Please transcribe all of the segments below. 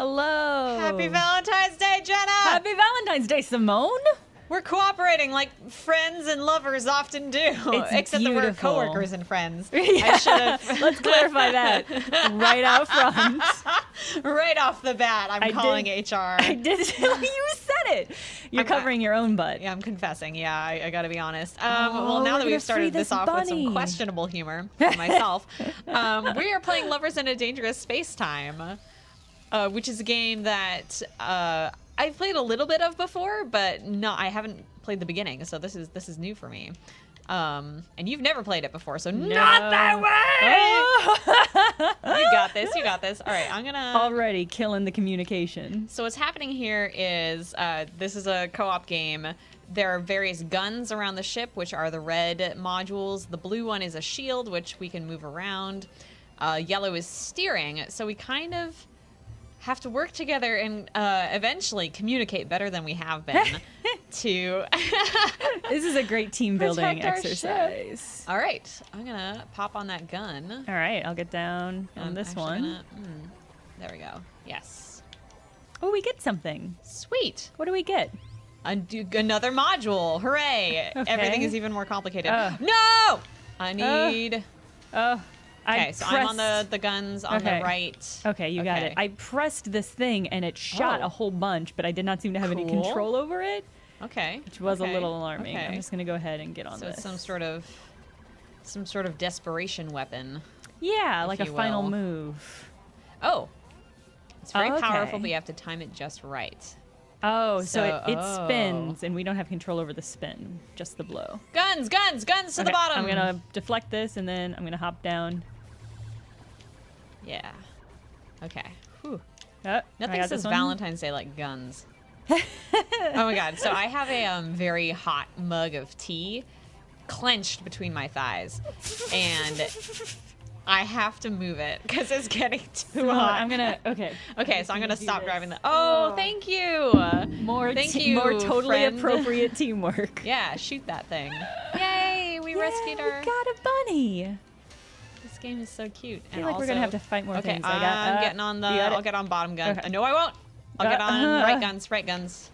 Hello. Happy Valentine's Day, Jenna. Happy Valentine's Day, Simone. We're cooperating like friends and lovers often do, except that we're coworkers and friends. Yeah. I should have. Let's clarify that right out front. Right off the bat, I'm calling HR. I did. You said it. You're covering your own butt. Yeah, I'm confessing. Yeah, I got to be honest. Well, now that we've started this off with some questionable humor for myself, we are playing Lovers in a Dangerous Space Time, which is a game that. I've played a little bit of before, but no, I haven't played the beginning, so this is new for me. And you've never played it before, so not that way! Oh. You got this, you got this. All right, I'm gonna... Already killing the communication. So what's happening here is, this is a co-op game. There are various guns around the ship, which are the red modules. The blue one is a shield, which we can move around. Yellow is steering, so we kind of... have to work together and eventually communicate better than we have been to... This is a great team-building exercise. All right. I'm going to pop on that gun. All right. I'll get down on this one. There we go. Yes. Oh, we get something. Sweet. What do we get? Another module. Hooray. Okay. Everything is even more complicated. No! I need... Okay, so I'm on the guns on the right. Okay, you got it. I pressed this thing and it shot a whole bunch, but I did not seem to have any control over it. Okay. Which was a little alarming. I'm just going to go ahead and get on this. So it's some sort of desperation weapon. Yeah, like a final move. Oh. It's very powerful, but you have to time it just right. Oh, so it spins, and we don't have control over the spin, just the blow. Guns, guns, guns to the bottom! I'm gonna deflect this, and then I'm gonna hop down. Yeah. Okay. Whew. Nothing says Valentine's Day like guns. Oh my god, so I have a very hot mug of tea clenched between my thighs, and... I have to move it because it's getting too hot. I'm gonna. Okay. Okay. So I'm gonna stop driving the. Oh, thank you. More. Thank you. More totally appropriate teamwork. Yeah. Shoot that thing. Yay! We rescued our. We got a bunny. This game is so cute. I feel like we're gonna have to fight more things. Okay. I'm getting on the. I'll get on bottom gun. Okay. No, I won't. I'll get on right guns. Right guns.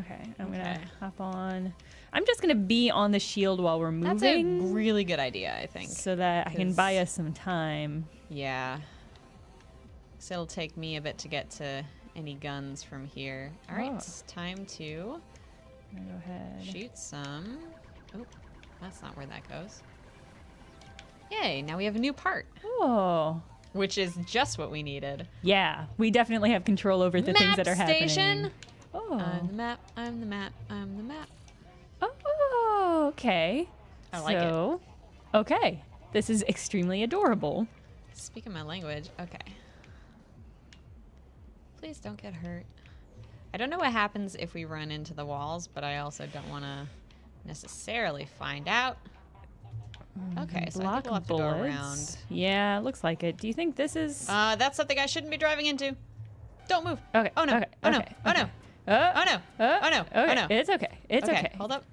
Okay. I'm gonna hop on. I'm just going to be on the shield while we're moving. That's a really good idea, I think. So that I can buy us some time. Yeah. So it'll take me a bit to get to any guns from here. All right, it's time to go ahead. Shoot some. Oh, that's not where that goes. Yay, now we have a new part. Oh. Which is just what we needed. Yeah, we definitely have control over the things that are happening. Map station. Oh. I'm the map, I'm the map, I'm the map. Oh, okay. I like it. Okay. This is extremely adorable. Speaking my language. Okay. Please don't get hurt. I don't know what happens if we run into the walls, but I also don't want to necessarily find out. Okay, so I think we'll have to go around. Yeah, looks like it. Do you think this is... that's something I shouldn't be driving into. Don't move. Okay. Oh, no. Okay. Oh, no. Okay. Oh, no. Oh no! Oh no! Oh no! It's okay. It's okay. Hold up.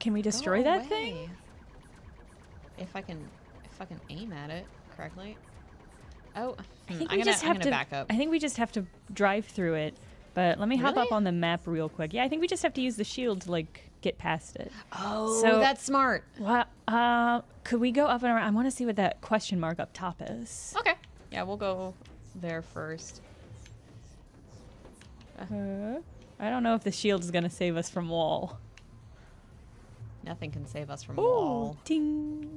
Can we destroy that thing? If I can aim at it correctly. Oh, I'm gonna back up. I think we just have to drive through it. But let me hop up on the map real quick. Yeah, I think we just have to use the shield to like get past it. Oh, so that's smart. What? Could we go up and around? I want to see what that question mark up top is. Okay. Yeah, we'll go there first. I don't know if the shield is going to save us from wall. Nothing can save us from wall. Ting.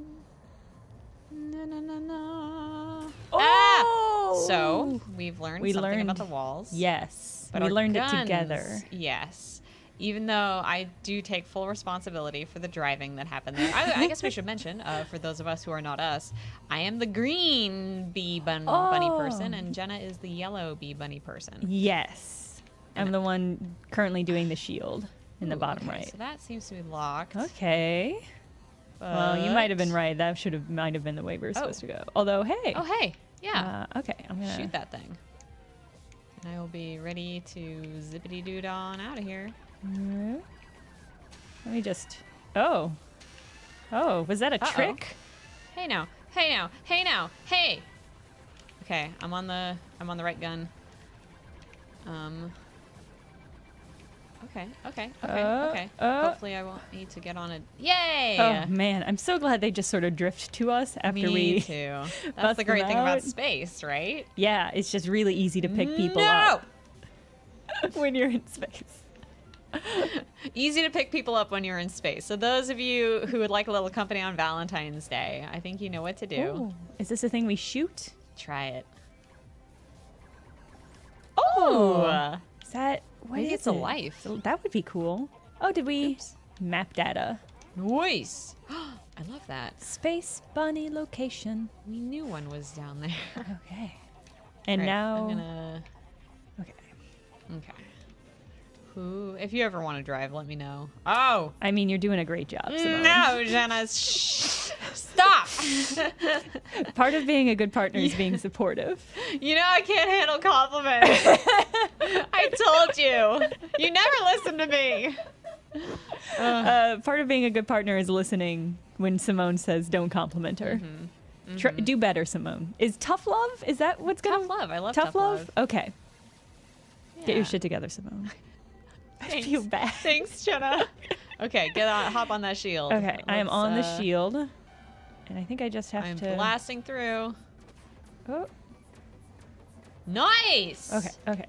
Na, na, na, na. Oh! Ah! So, we've learned something about the walls. Yes. But we learned it together. Yes. Even though I do take full responsibility for the driving that happened there. I guess we should mention, for those of us who are not us, I am the green bunny person, and Jenna is the yellow bee bunny person. Yes. I'm the one currently doing the shield in the bottom right. So that seems to be locked. Okay. But... Well, you might have been right. That might have been the way we were supposed to go. Although, hey. Oh, hey. Yeah. Okay. I'm gonna shoot that thing. And I will be ready to zippity doo dah on out of here. Let me just. Oh. Oh, was that a trick? Hey now. Hey now, hey now, hey! Okay, I'm on the right gun. Okay. Hopefully I won't need to get on it. Yay! Oh man, I'm so glad they just sort of drift to us after we too. That's the great thing about space, right? Yeah, it's just really easy to pick people up. When you're in space. Easy to pick people up when you're in space. So those of you who would like a little company on Valentine's Day, I think you know what to do. Ooh. Is this a thing we shoot? Try it. Oh! Is that... What is it? It's a life. That would be cool. Oh, did we... Oops. Map data. Nice! I love that. Space bunny location. We knew one was down there. Okay. And right, now... I'm gonna... Okay. Okay. Ooh, if you ever want to drive, let me know. Oh! I mean, you're doing a great job, Simone. No, Jenna. Shh! Stop! Part of being a good partner is being supportive. You know I can't handle compliments. I told you. You never listen to me. Part of being a good partner is listening when Simone says don't compliment her. Mm-hmm. Mm-hmm. Do better, Simone. Is tough love? Is that what's going on? Tough love. I love tough love. Okay. Yeah. Get your shit together, Simone. Thanks. I feel bad. Thanks, Jenna. Okay, get on. Hop on that shield. Okay, I am on the shield, and I think I just have to. I'm blasting through. Oh. Nice. Okay. Oh god.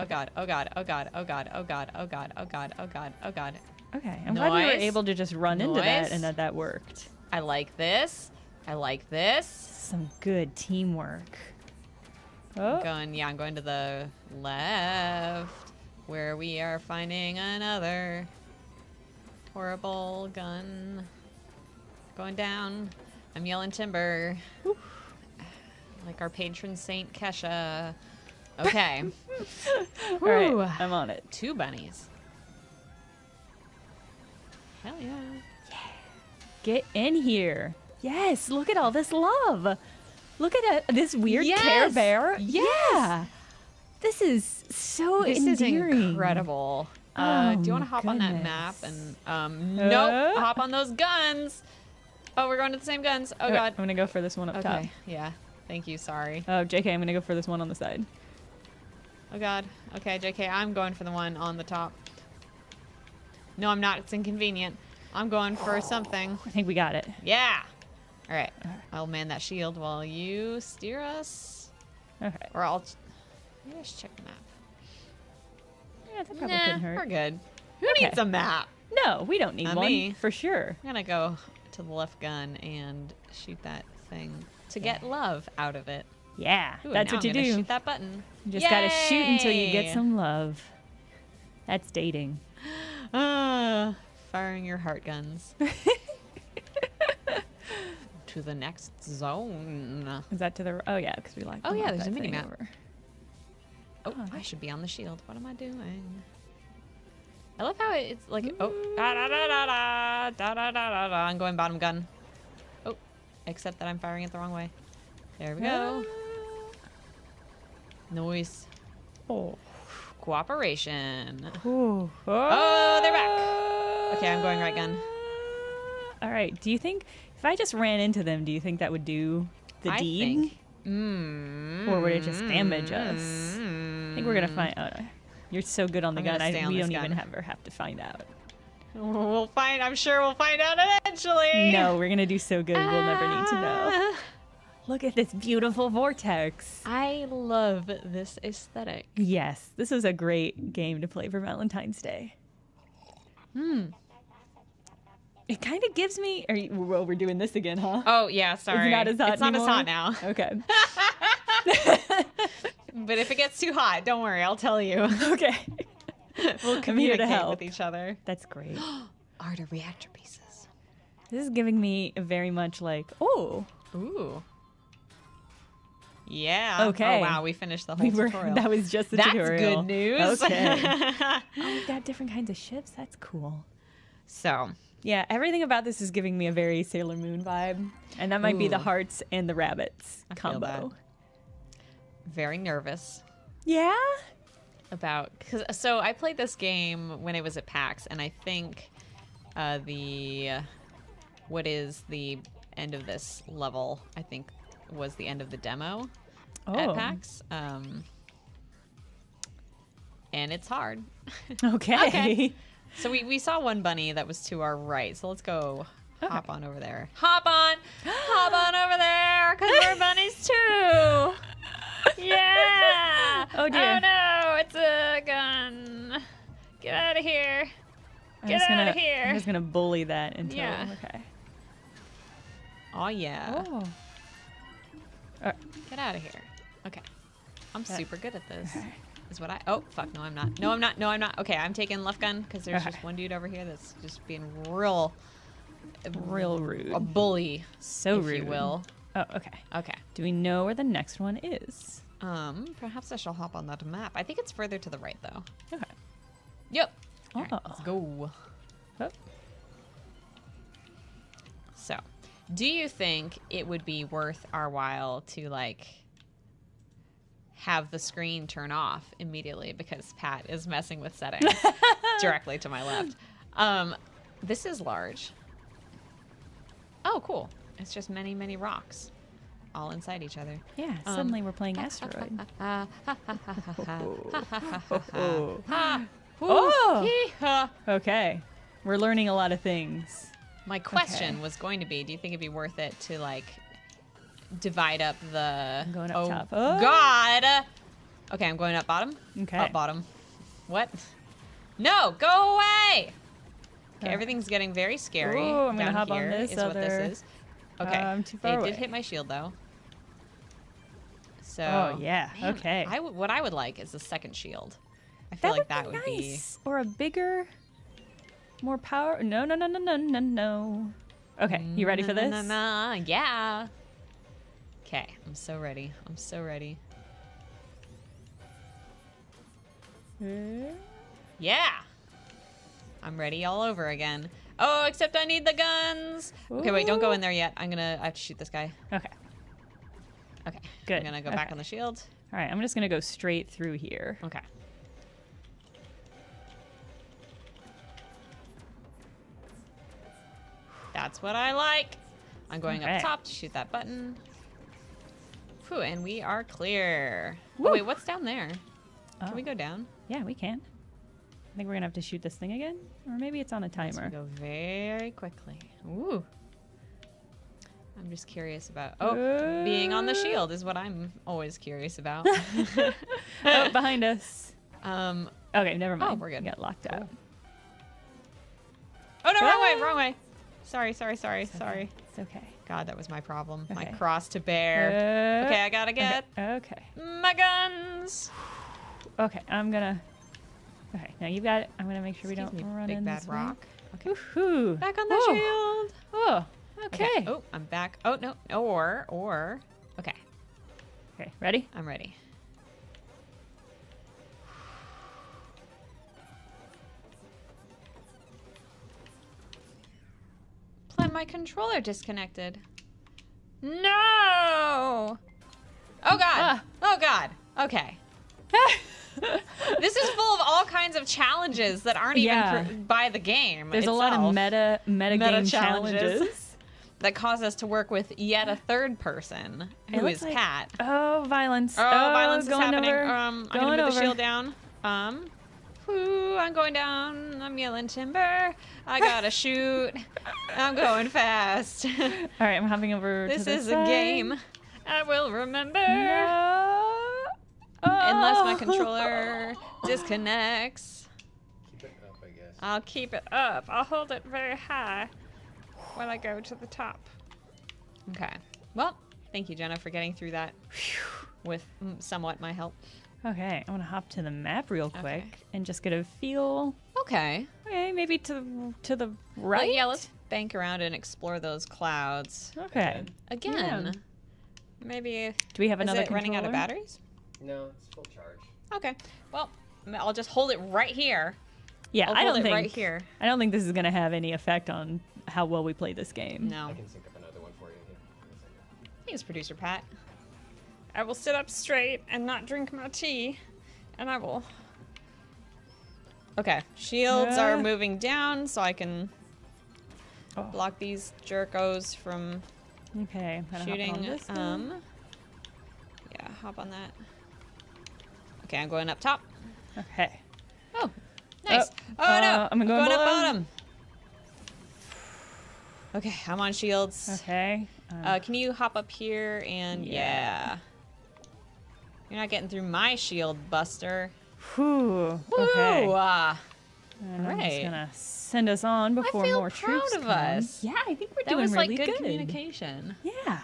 Okay. Oh god. Okay, I'm glad we were able to just run into that and that worked. I like this. Some good teamwork. Oh. I'm going to the left, where we are finding another horrible gun. Going down. I'm yelling timber. Woo. Like our patron saint, Kesha. Okay. All right, I'm on it. Two bunnies. Hell yeah. Yeah. Get in here. Yes, look at all this love. Look at this weird Care Bear. Yes. Yeah. This is so endearing. This is incredible. Do you want to hop on that map? And nope. Hop on those guns. Oh, we're going to the same guns. Oh, God. I'm going to go for this one up top. Yeah. Thank you. Sorry. Oh, JK, I'm going to go for this one on the side. Oh, God. Okay, JK, I'm going for the one on the top. No, I'm not. It's inconvenient. I'm going for something. I think we got it. Yeah. All right. I'll man that shield while you steer us. Okay. Or I'll... Maybe I should check the map. Yeah, that probably couldn't hurt. We're good. Who needs a map? No, we don't need one. Me. For sure. I'm gonna go to the left gun and shoot that thing to get love out of it. Yeah, ooh, that's what you do. Shoot that button. You just gotta shoot until you get some love. That's dating. Firing your heart guns. To the next zone. Is that to the? Oh yeah, because we like. Oh yeah, there's a mini map. Oh, I should be on the shield. What am I doing? I love how it's like, I'm going bottom gun. Oh, except that I'm firing it the wrong way. There we go. Noise. Oh. Cooperation. Ooh. Oh, they're back. Okay, I'm going right gun. All right, do you think, if I just ran into them, do you think that would do the deed? Or would it just damage us? I think we're gonna find out. Oh, no. You're so good on the gun. We don't even ever have to find out. We'll find. I'm sure we'll find out eventually. No, we're gonna do so good. We'll never need to know. Look at this beautiful vortex. I love this aesthetic. Yes, this is a great game to play for Valentine's Day. It kind of gives me. Well, we're doing this again, huh? Oh yeah, sorry. It's not as hot. It's not as hot now. Okay. But if it gets too hot, don't worry, I'll tell you. Okay. We'll communicate with each other. That's great. Art of reactor pieces. This is giving me very much like, Ooh. Yeah. Okay. Oh, wow, we finished the whole tutorial. That was just the tutorial. That's good news. Okay. Oh, we've got different kinds of ships. That's cool. So... Yeah, everything about this is giving me a very Sailor Moon vibe. And that might be the hearts and the rabbits combo. Very nervous. Yeah? So I played this game when it was at PAX, and I think the end of this level, I think, was the end of the demo at PAX. And it's hard. Okay. Okay. So we saw one bunny that was to our right. So let's go hop on over there. Hop on over there, because we're bunnies too. Yeah. Oh, dear. Oh, no. It's a gun. Get out of here. Get out of here. I'm just going to bully that until... Yeah. Okay. Oh, yeah. Oh. Get out of here. Okay. I'm super good at this. Is what I... Oh, fuck. No, I'm not. No, I'm not. No, I'm not. Okay, I'm taking left gun because there's just one dude over here that's just being real... Real rude. A bully. So rude. If you will. Oh, okay. Okay. Do we know where the next one is? Perhaps I shall hop on that map. I think it's further to the right, though. Okay. Yep. Oh. All right, let's go. Oh. So, do you think it would be worth our while to, like... have the screen turn off immediately because Pat is messing with settings directly to my left. This is large. Oh, cool. It's just many, many rocks all inside each other. Yeah, suddenly we're playing Asteroid. Oh! Okay. We're learning a lot of things. My question was going to be, do you think it'd be worth it to, like, divide up the... I'm going up top. Oh, God! Okay, I'm going up bottom. Okay. Up bottom. What? No! Go away! Okay, everything's getting very scary. Ooh, I'm going to hop on this is what this is. Okay. I'm too far away. Did hit my shield, though. So... Oh, yeah. Man, okay. What I would like is a second shield. I feel like that would be... Nice. Or a bigger... More power... No, no, no, no, no, no, no. Okay, you ready for this? Yeah. Okay, I'm so ready. I'm so ready. Yeah! I'm ready all over again. Oh, except I need the guns! Ooh. Okay, wait, don't go in there yet. I have to shoot this guy. Okay. Okay. Good. I'm gonna go back on the shield. Alright, I'm just gonna go straight through here. Okay. That's what I like! I'm going up top to shoot that button. Ooh, and we are clear. Oh, wait, what's down there? Oh. Can we go down? Yeah, we can. I think we're gonna have to shoot this thing again, or maybe it's on a timer. We go very quickly. Ooh. I'm just curious about. Oh, being on the shield is what I'm always curious about. Oh, behind us. Okay, never mind. Oh, we're good. We got locked out. Oh no! Wrong way! Wrong way! Sorry! Sorry! Sorry! Sorry! It's okay. God, that was my problem. Okay. My cross to bear. Okay, I gotta get my guns. Okay, I'm gonna... Okay, now you've got it. I'm gonna make sure we don't run in this big bad rock. Okay. Woohoo. Back on the shield. Oh, okay. Oh, I'm back. Oh, no. Or. Okay. Okay, ready? I'm ready. My controller disconnected. No! Oh God! Oh God! Okay. This is full of all kinds of challenges that aren't even by the game. There's a lot of meta game challenges that cause us to work with yet a third person, who is like, Pat. Oh, violence! Oh, violence is happening. I'm gonna put the shield down. I'm going down. I'm yelling timber. I gotta shoot. I'm going fast. All right, I'm hopping over to this is side. A game I will remember. No. Oh. Unless my controller disconnects. Keep it up, I guess. I'll keep it up. I'll hold it very high while I go to the top. Okay. Well, thank you, Jenna, for getting through that with somewhat my help. Okay, I'm gonna hop to the map real quick and just get a feel. Okay. Okay, maybe to the right. Yeah, let's bank around and explore those clouds. Okay. Again. Yeah. Maybe. Do we have another controller? Running out of batteries? No, it's full charge. Okay. Well, I'll just hold it right here. Yeah, I don't think right here. I don't think this is gonna have any effect on how well we play this game. No. I can sync up another one for you. Thanks, producer Pat. I will sit up straight and not drink my tea, and I will... Okay, shields are moving down so I can block these jerkos from Okay. Shooting. Hop on this yeah, hop on that. Okay, I'm going up top. Okay. Oh, nice. Oh, no. I'm going up bottom. Okay, I'm on shields. Okay. Can you hop up here and yeah. You're not getting through my shield, Buster. Whew. Okay. And all right. I'm just gonna send us on before more troops come. I feel proud of us. Yeah, I think we're doing really good. That was like good communication. Yeah.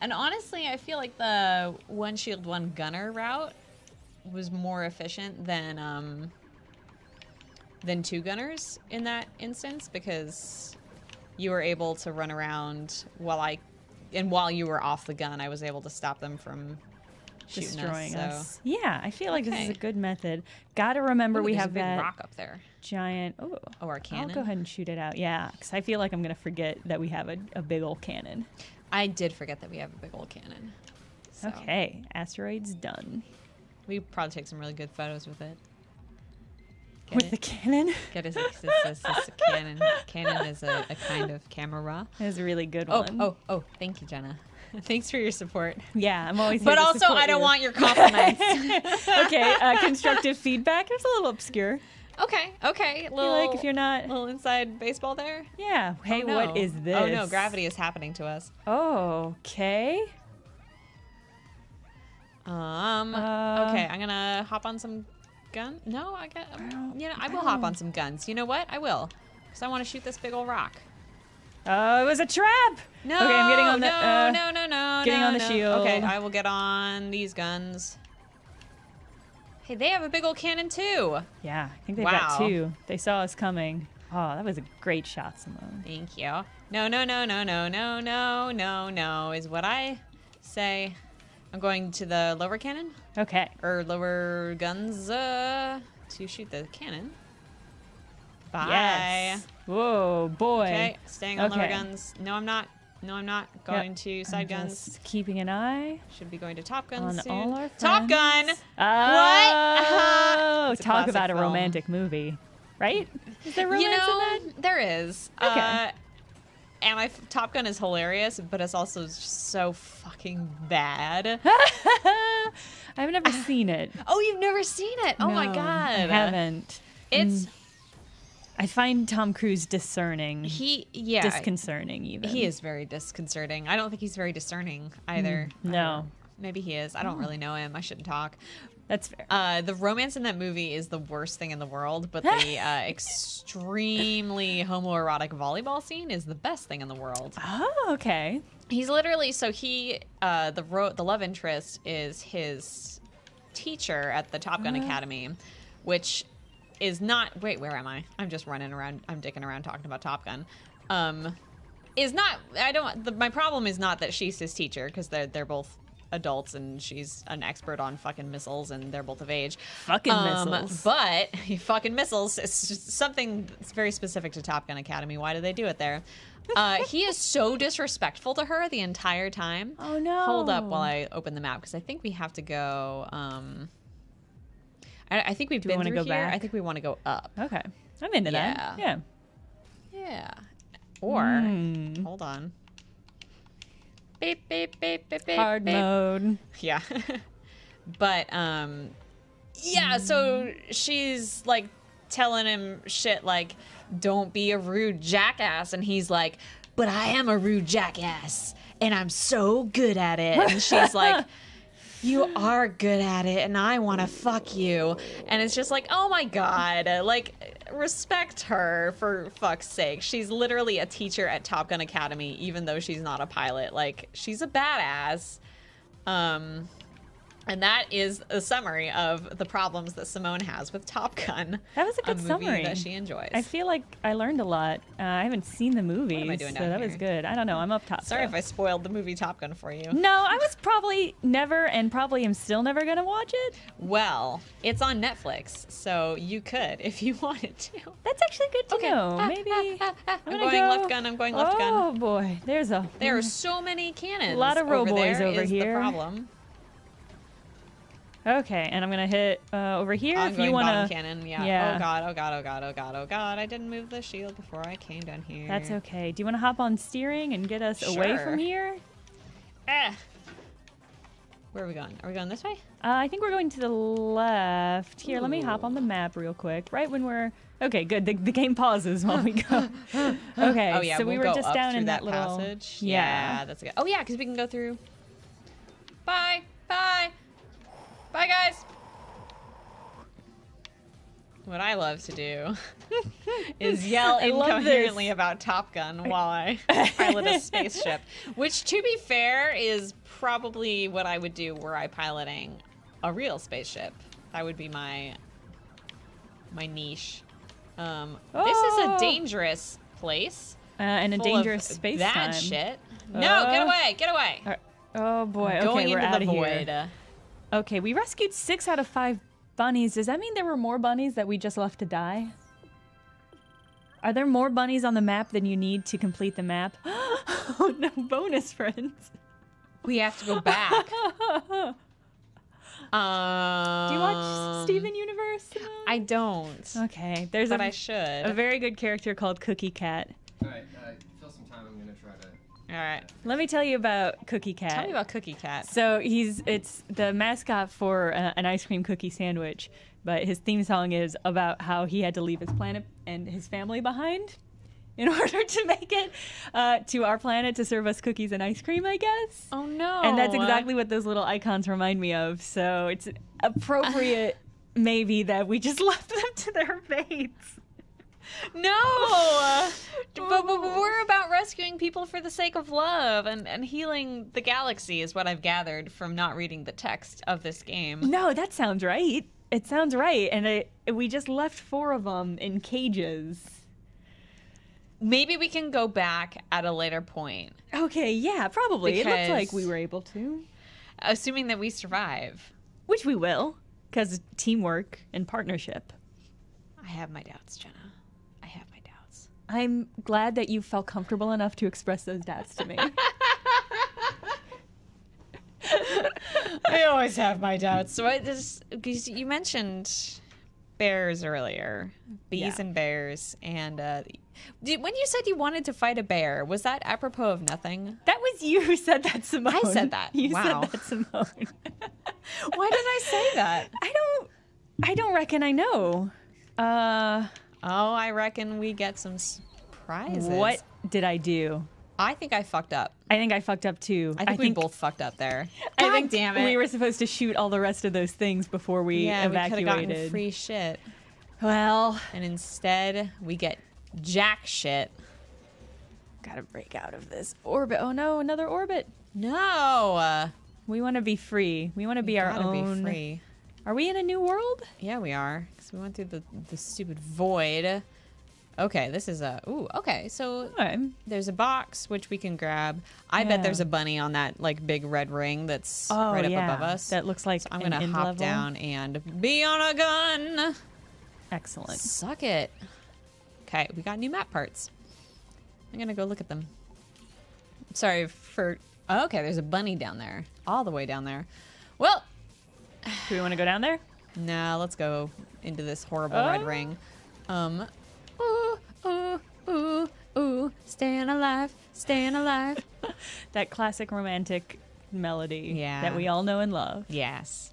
And honestly, I feel like the one shield, one gunner route was more efficient than two gunners in that instance, because you were able to run around while while you were off the gun, I was able to stop them from destroying us. So. Yeah, I feel like this is a good method. Gotta remember we have a big rock up there. Giant. Oh, our cannon. I'll go ahead and shoot it out. Yeah, because I feel like I'm gonna forget that we have a big old cannon. I did forget that we have a big old cannon. So. Okay, asteroid's done. We probably take some really good photos with it. With the cannon? It's a cannon. Cannon is a kind of camera. It's a really good one. Oh, thank you, Jenna. Thanks for your support. Yeah, I'm always here to support you. But also, I don't want your compliments. Okay, constructive feedback. It's a little obscure. Okay. A little, like if you're not... little inside baseball there? Yeah. Hey, what is this? Oh, no, gravity is happening to us. Oh, okay. Okay, I'm gonna hop on some gun. No, I got. You know, I will hop on some guns. You know what? I will, because I want to shoot this big old rock. Oh, it was a trap. No. Okay, I'm getting on the. No. Getting on the shield. Okay, I will get on these guns. Hey, they have a big old cannon too. Yeah, I think they've got two. They saw us coming. Oh, that was a great shot, Simone. Thank you. No is what I say. I'm going to the lower cannon. Okay. Or lower guns to shoot the cannon. Bye. Yes. Whoa, boy. Okay, staying on lower guns. No, I'm not. Going to side guns. Just keeping an eye. Should be going to Top Gun soon. All our friends. Top Gun! Oh, what? Talk about a romantic movie. Right? Is there romance in that? There is. Okay. And Top Gun is hilarious, but it's also just so fucking bad. I've never seen it. Oh, you've never seen it? Oh, no, my God. I haven't. It's... I find Tom Cruise discerning. Disconcerting, even. He is very disconcerting. I don't think he's very discerning, either. No. Maybe he is. I don't really know him. I shouldn't talk. That's fair. The romance in that movie is the worst thing in the world, but the extremely homoerotic volleyball scene is the best thing in the world. Oh, okay. He's literally, the love interest is his teacher at the Top Gun Academy, which is not, wait, where am I? I'm just running around, I'm dicking around talking about Top Gun. My problem is not that she's his teacher, because they're both adults and she's an expert on fucking missiles and they're both of age. Fucking missiles. But fucking missiles. It's just something that's very specific to Top Gun Academy. Why do they do it there? He is so disrespectful to her the entire time. Oh no. Hold up while I open the map, because I think we have to go I think we've been through here. Back? I think we want to go up. Okay. I'm into that. Yeah. Or hold on. Beep, beep, beep, beep, beep. Hard mode. Yeah. But, so she's, like, telling him shit like, don't be a rude jackass. And he's like, but I am a rude jackass. And I'm so good at it. And she's like, you are good at it. And I want to fuck you. And it's just like, oh, my God. Like, respect her, for fuck's sake. She's literally a teacher at Top Gun Academy, even though she's not a pilot. Like, she's a badass. And that is a summary of the problems that Simone has with Top Gun. That was a good summary that she enjoys. I feel like I learned a lot. I haven't seen the movie, that was good. I don't know. I'm up top. Sorry if I spoiled the movie Top Gun for you. No, I was probably never, and probably am still never gonna watch it. Well, it's on Netflix, so you could if you wanted to. That's actually good to know. Maybe I'm going left gun. I'm going left gun. Oh boy, there are so many cannons. A lot of rowboys over here. Is the problem. Okay, and I'm gonna hit over here. If you wanna bomb cannon, yeah. Oh god, oh god, oh god, oh god, oh god! I didn't move the shield before I came down here. That's okay. Do you wanna hop on steering and get us away from here? Eh. Where are we going? Are we going this way? I think we're going to the left. Here, let me hop on the map real quick. Right when we're okay, good. The game pauses while we go. Okay, oh, yeah, so we were just down in that little passage. Yeah, that's good. Oh yeah, because we can go through. Bye, bye. Bye, guys! What I love to do is yell incoherently about Top Gun while I pilot a spaceship. Which, to be fair, is probably what I would do were I piloting a real spaceship. That would be my niche. This is a dangerous place. And a dangerous space time. Bad shit. No, get away! Get away! Oh, boy. I'm going into the void. Okay, we rescued 6 out of 5 bunnies. Does that mean there were more bunnies that we just left to die? Are there more bunnies on the map than you need to complete the map? Oh no, bonus friends. We have to go back. Do you watch Steven Universe? I don't. Okay, there's but I should. A very good character called Cookie Cat. All right, fill some time. I'm going to try to... All right. Let me tell you about Cookie Cat. Tell me about Cookie Cat. So it's the mascot for an ice cream cookie sandwich, but his theme song is about how he had to leave his planet and his family behind in order to make it to our planet to serve us cookies and ice cream, I guess. Oh, no. And that's exactly what those little icons remind me of. So it's appropriate, maybe, that we just left them to their fates. No, but we're about rescuing people for the sake of love and healing the galaxy is what I've gathered from not reading the text of this game. No, that sounds right. It sounds right. And we just left 4 of them in cages. Maybe we can go back at a later point. Okay, yeah, probably. Because it looks like we were able to. Assuming that we survive. Which we will, because teamwork and partnership. I have my doubts, Jenna. I'm glad that you felt comfortable enough to express those doubts to me. I always have my doubts. So you mentioned bears earlier, and bears, and when you said you wanted to fight a bear, was that apropos of nothing? That was you who said that, Simone. I said that. You said that, Simone. Why did I say that? I don't reckon I know. Oh, I reckon we get some prizes. What did I do? I think I fucked up. I think I fucked up too. I think we both fucked up there. God damn it. We were supposed to shoot all the rest of those things before we evacuated. Yeah, we could have gotten free shit. Well. And instead, we get jack shit. Gotta break out of this orbit. Oh no, another orbit. No. We want to be free. We want to be our own. Be free. Are we in a new world? Yeah, we are. Because we went through the stupid void. Okay, this is a... Ooh, okay. So there's a box, which we can grab. I bet there's a bunny on that like big red ring that's right up above us. That looks like I'm going to hop down and be on a gun. Excellent. Suck it. Okay, we got new map parts. I'm going to go look at them. Sorry for... Oh, okay, there's a bunny down there. All the way down there. Well... Do we want to go down there? Nah, let's go into this horrible red ring. Ooh, ooh, ooh, ooh, staying alive, staying alive. That classic romantic melody that we all know and love. Yes.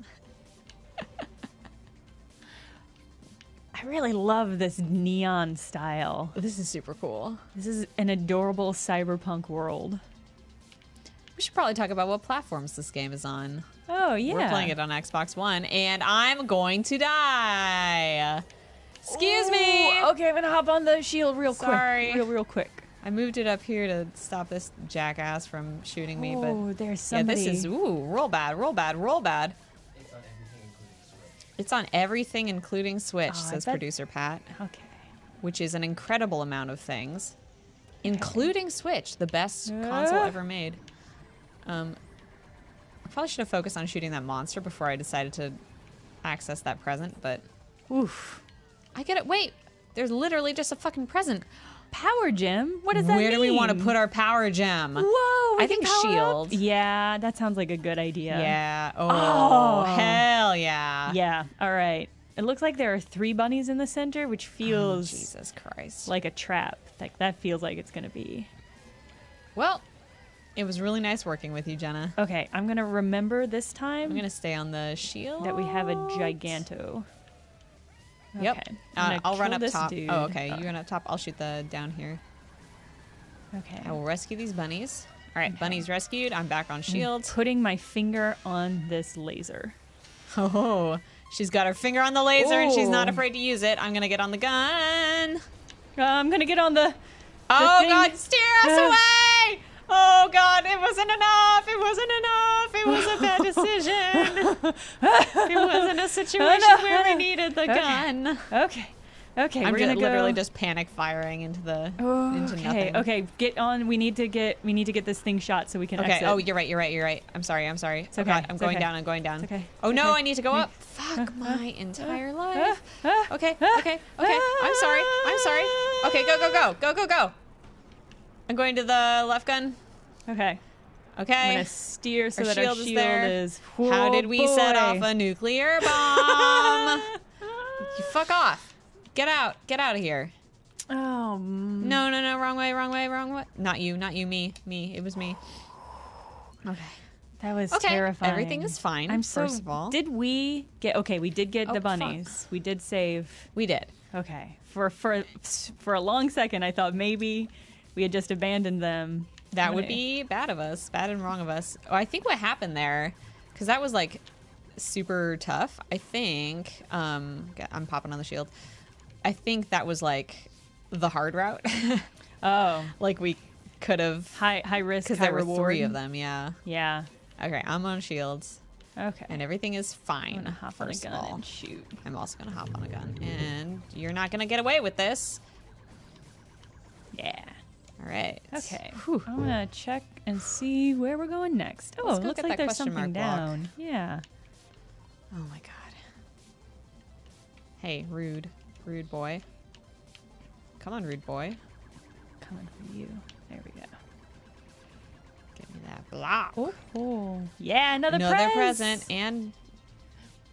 I really love this neon style. This is super cool. This is an adorable cyberpunk world. We should probably talk about what platforms this game is on. Oh, yeah. We're playing it on Xbox One, and I'm going to die. Excuse me. Okay, I'm going to hop on the shield real quick. Real quick. I moved it up here to stop this jackass from shooting me. Oh, there's somebody. Yeah, this is, roll bad, roll bad, roll bad. It's on everything, including Switch. It's on everything, including Switch, says producer Pat. Okay. Which is an incredible amount of things, including Switch, the best console ever made. I probably should have focused on shooting that monster before I decided to access that present, but... Oof. I get it. Wait! There's literally just a fucking present. Power gem? What does that mean? Where do we want to put our power gem? Whoa! I think S.H.I.E.L.D. Yeah, that sounds like a good idea. Yeah. Oh, hell yeah. Yeah. All right. It looks like there are 3 bunnies in the center, which feels Jesus Christ, like a trap. Like that feels like it's gonna be. Well, it was really nice working with you, Jenna. Okay, I'm gonna remember this time. I'm gonna stay on the shield. That we have a Giganto. Okay. Yep. I'll run up top. Dude. Oh, okay. You run up top. I'll shoot the down here. Okay. I will rescue these bunnies. All right, bunnies rescued. I'm back on shield. Putting my finger on this laser. Oh. She's got her finger on the laser and she's not afraid to use it. I'm gonna get on the gun. I'm gonna get on the. Oh God! Steer us away! Oh God! It wasn't enough. It wasn't enough. It was a bad decision. It wasn't a situation where we needed the gun. Okay. Okay. I'm literally just panic firing into the. Into nothing. Okay. Get on. We need to get this thing shot so we can. Okay. Exit. Oh, you're right. You're right. You're right. I'm sorry. I'm sorry. It's okay. Oh, God, I'm going down. I'm going down. It's okay. Oh no! I need to go up. Fuck my entire life. Okay. Okay. Okay. I'm sorry. I'm sorry. Okay. Go. Go. Go. Go. Go. Go. I'm going to the left gun. Okay. Okay. I'm gonna steer so that our shield is. How did we set off a nuclear bomb? You fuck off. Get out! Get out of here! Oh no! No! No! Wrong way! Wrong way! Wrong way! Not you! Not you! Me! Me! It was me. Okay, that was terrifying. Everything is fine. I'm so. First of all, did we get? Okay, we did get the bunnies. Fuck. We did save. We did. Okay. For a long second, I thought maybe we had just abandoned them. That would be bad of us. Bad and wrong of us. Oh, I think what happened there, because that was like super tough. I think. I'm popping on the shield. I think that was like the hard route. Oh, like we could have high risk because there were reward. 3 of them. Yeah. Yeah. Okay, I'm on shields. Okay. And everything is fine. I'm gonna hop on a gun and shoot. I'm also gonna hop on a gun, and you're not gonna get away with this. Yeah. All right. Okay. Whew. I'm gonna check and see where we're going next. Oh, it looks like there's something down. Yeah. Oh my God. Hey, rude. Rude boy. Come on, rude boy. Coming for you. There we go. Give me that block. Oh. Yeah, another present. And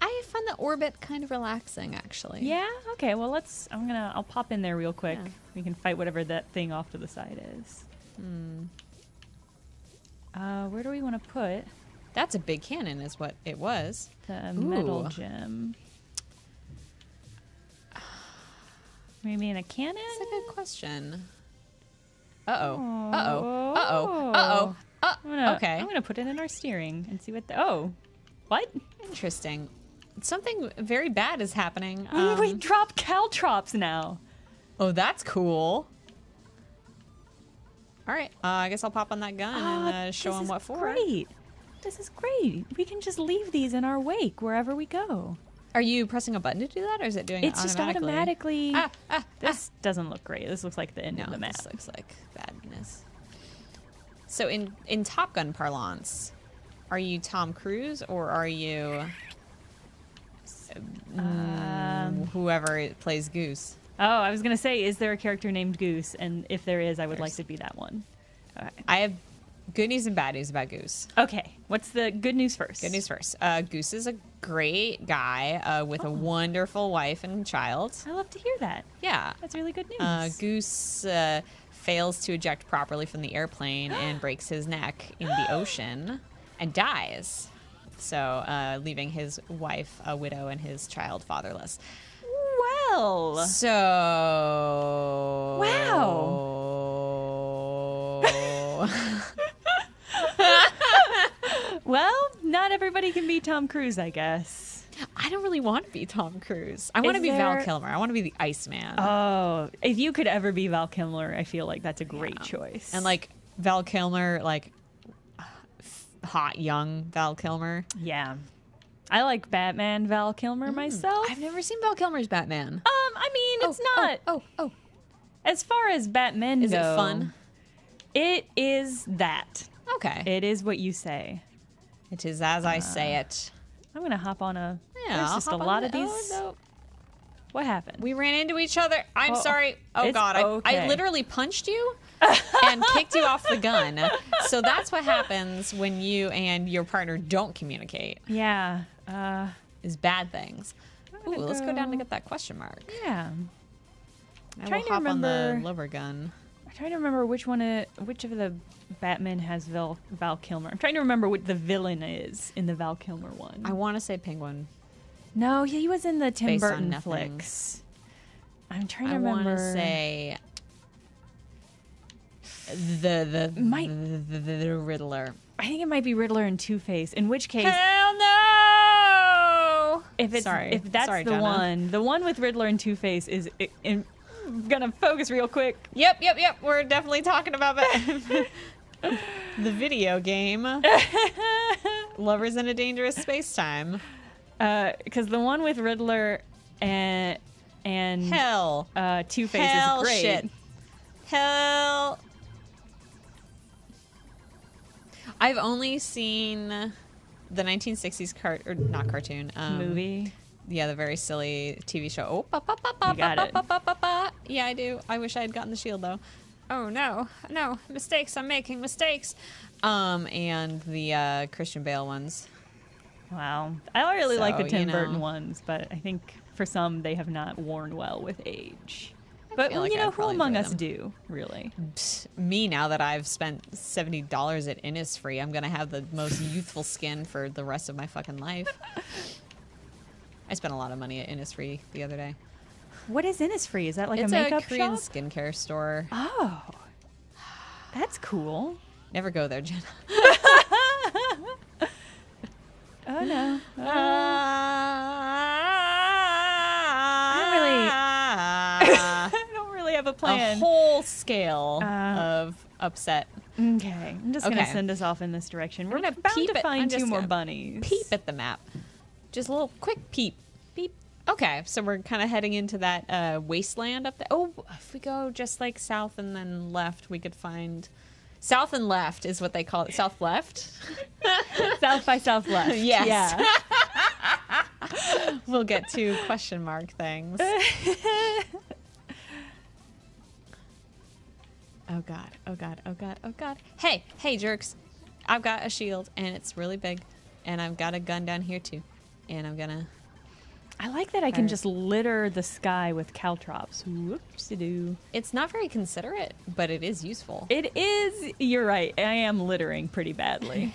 I find the orbit kind of relaxing, actually. Yeah? Okay, well, let's... I'll pop in there real quick. Yeah. We can fight whatever that thing off to the side is. Hmm. Where do we want to put... That's a big cannon is what it was. The metal gem. Maybe in a cannon? That's a good question. Uh-oh. Uh-oh. Uh-oh. Uh-oh. Okay. I'm going to put it in our steering and see what the... Oh. What? Interesting. Something very bad is happening. We drop caltrops now. Oh, that's cool. All right. I guess I'll pop on that gun and show them what for. Great. This is great. We can just leave these in our wake wherever we go. Are you pressing a button to do that, or is it doing it automatically? It's just automatically. This doesn't look great. This looks like the end of the map. This looks like badness. So in Top Gun parlance, are you Tom Cruise, or are you whoever plays Goose? Oh, I was going to say, is there a character named Goose? And if there is, I would like to be that one. Okay. I have good news and bad news about Goose. Okay. What's the good news first? Good news first. Goose is a great guy with a wonderful wife and child. I love to hear that. Yeah. That's really good news. Goose fails to eject properly from the airplane and breaks his neck in the ocean and dies. So leaving his wife a widow and his child fatherless. Well. So. Wow. Well, not everybody can be Tom Cruise, I guess. I don't really want to be Tom Cruise. I want to be Val Kilmer. I want to be the Iceman. Oh, if you could ever be Val Kilmer, I feel like that's a great choice. And like Val Kilmer, like hot young Val Kilmer. Yeah. I like Batman Val Kilmer myself. I've never seen Val Kilmer's Batman. I mean, it's not. As far as Batman goes. Is it fun? It is that. Okay. It is what you say. It is as I say it. I'm gonna hop on a. Yeah, there's just a lot of these. Oh, no. What happened? We ran into each other. I'm sorry. Oh God! I literally punched you. and kicked you off the gun. So that's what happens when you and your partner don't communicate. Yeah. Is bad things. Ooh, let's go down to get that question mark. Yeah. I'm trying to remember. On the lower gun. I'm trying to remember which of the Batman has Val Kilmer. I'm trying to remember what the villain is in the Val Kilmer one. I want to say Penguin. No, he was in the Tim Burton flicks. I'm trying to remember. I want to say the Riddler. I think it might be Riddler and Two-Face. In which case, hell no! If that's the one with Riddler and Two-Face is. I'm gonna focus real quick. Yep. We're definitely talking about that. The video game, Lovers in a Dangerous Space Time. Because the one with Riddler and hell, Two-Face is great. Shit. Hell, I've only seen the 1960s movie. Yeah, the very silly TV show. Oh, yeah, I do. I wish I had gotten the shield though. Oh no, mistakes. I'm making mistakes. And the Christian Bale ones. Wow, I really like the Tim Burton ones, but I think for some they have not worn well with age. But you know, who among us do really? Me, now that I've spent $70 at Innisfree, I'm gonna have the most youthful skin for the rest of my fucking life. I spent a lot of money at Innisfree the other day. What is Innisfree? Is that like a makeup shop? It's a Korean skincare store. Oh, that's cool. Never go there, Jenna. Oh no. I don't really have a plan. A whole scale of upset. Okay, I'm just gonna send us off in this direction. We're bound to find two more bunnies. Peep at the map. Just a little quick peep. Beep. Okay, so we're kind of heading into that wasteland up there. Oh, if we go just like south and then left, we could find... South and left is what they call it. South left? South by south left. Yes. Yeah. We'll get to question mark things. Oh, God. Oh, God. Oh, God. Oh, God. Hey. Hey, jerks. I've got a shield, and it's really big, and I've got a gun down here, too. And I'm gonna... I like that I can just litter the sky with caltrops. Whoopsie-doo. It's not very considerate, but it is useful. It is! You're right. I am littering pretty badly.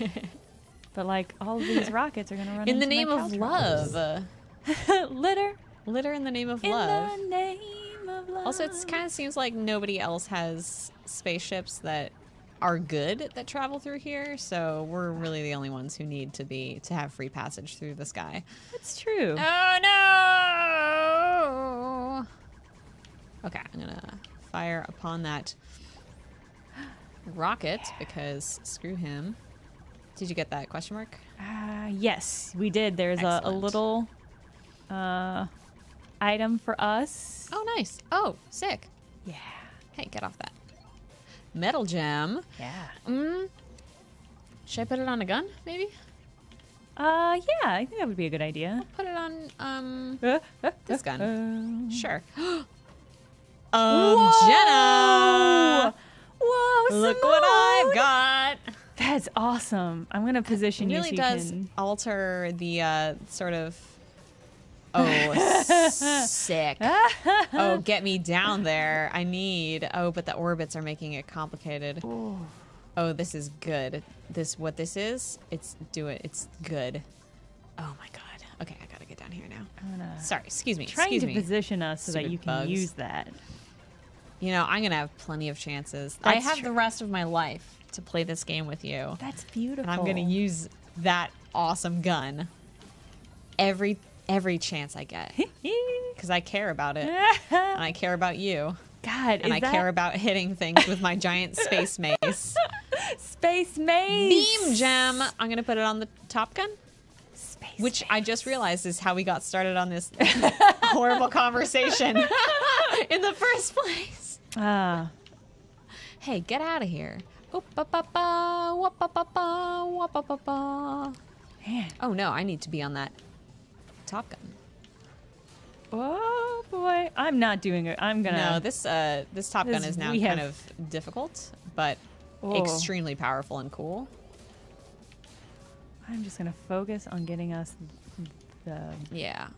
But, like, all of these rockets are gonna run in the name of love. Litter. Litter in the name of love. In the name of love. Also, it kind of seems like nobody else has spaceships that are good that travel through here, so we're really the only ones who need to have free passage through the sky. That's true. Oh no! Okay, I'm gonna fire upon that rocket because screw him. Did you get that question mark? Yes, we did. There's a little item for us. Oh, nice. Oh, sick. Yeah. Hey, get off that. Metal gem. Yeah. Should I put it on a gun, maybe? Yeah, I think that would be a good idea. I'll put it on this gun. Sure. Whoa! Jenna! Whoa, Simone! Look what I've got! That's awesome. I'm gonna position you so you can... It really does alter the sort of... Oh, sick. Oh, get me down there. I need... Oh, but the orbits are making it complicated. Ooh. Oh, this is good. This... What this is? It's... Do it. It's good. Oh, my God. Okay, I gotta get down here now. I'm gonna... Sorry, excuse me. Trying to position us so that you can use that. You know, I'm gonna have plenty of chances. I have the rest of my life to play this game with you. That's beautiful. And I'm gonna use that awesome gun. Every chance I get, because I care about it, and I care about you. God, and I care about hitting things with my giant space mace. Space mace! Beam gem! I'm going to put it on the Top Gun, which I just realized is how we got started on this horrible conversation in the first place. Hey, get out of here. Man. Oh, no, I need to be on that Top Gun. Whoa, giveaway? I'm not doing it. I'm gonna. No, this Top Gun is now kind of difficult, but extremely powerful and cool. I'm just gonna focus on getting us the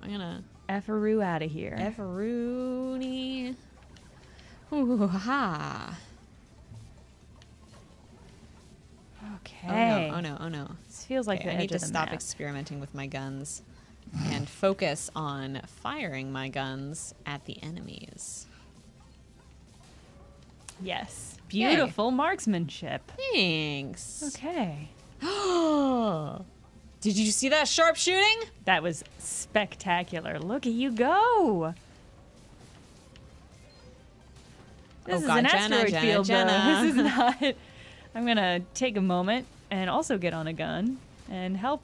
I'm gonna efferoo out of here. Efferoony. Ooh ha. Okay. Oh no! Oh no! Oh no! This feels like I need to stop experimenting with my guns and focus on firing my guns at the enemies. Yes. Beautiful marksmanship. Thanks. Okay. Did you see that sharp shooting? That was spectacular. Look at you go. This is an asteroid field, though. This is not... I'm going to take a moment and also get on a gun and help.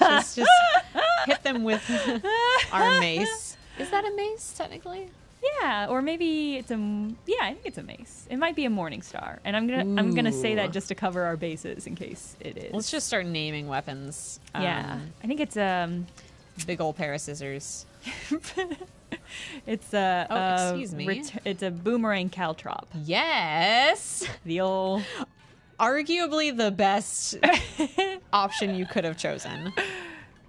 Just hit them with our mace. Is that a mace, technically? Yeah, or maybe it's a... Yeah, I think it's a mace. It might be a Morning Star. And I'm gonna say that just to cover our bases in case it is. Let's just start naming weapons. Yeah. I think it's... big old pair of scissors. It's a... excuse me. It's a boomerang caltrop. Yes! The old... Arguably the best option you could have chosen.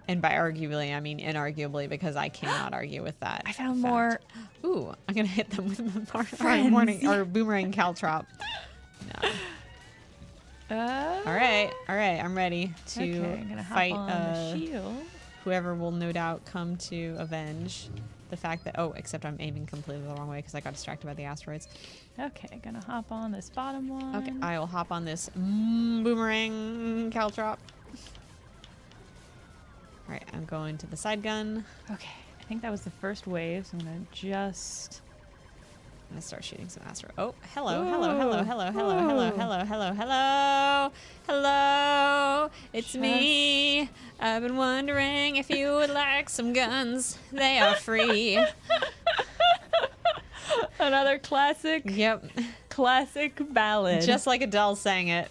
And by arguably, I mean inarguably, because I cannot argue with that. I found more. Ooh, I'm going to hit them with our boomerang caltrop. No. All right, I'm ready to fight whoever will no doubt come to avenge the fact that, oh, except I'm aiming completely the wrong way because I got distracted by the asteroids. Okay, gonna hop on this bottom one. Okay, I will hop on this boomerang caltrop. All right, I'm going to the side gun. Okay, I think that was the first wave, so I'm gonna just... I'm gonna start shooting some asteroids. Oh, hello, hello, hello, hello, hello, hello, hello, hello, hello, hello. It's me. I've been wondering if you would like some guns. They are free. Another classic. Yep. Classic ballad. Just like Adele sang it.